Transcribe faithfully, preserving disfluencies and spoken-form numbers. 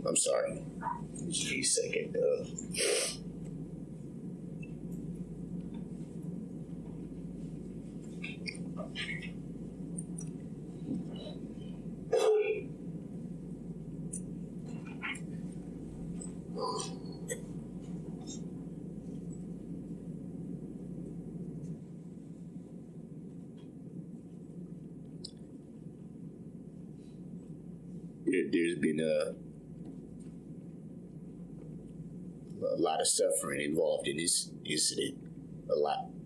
Um, I'm sorry. Just a second. Uh, There's been a, a lot of suffering involved in this incident, a lot.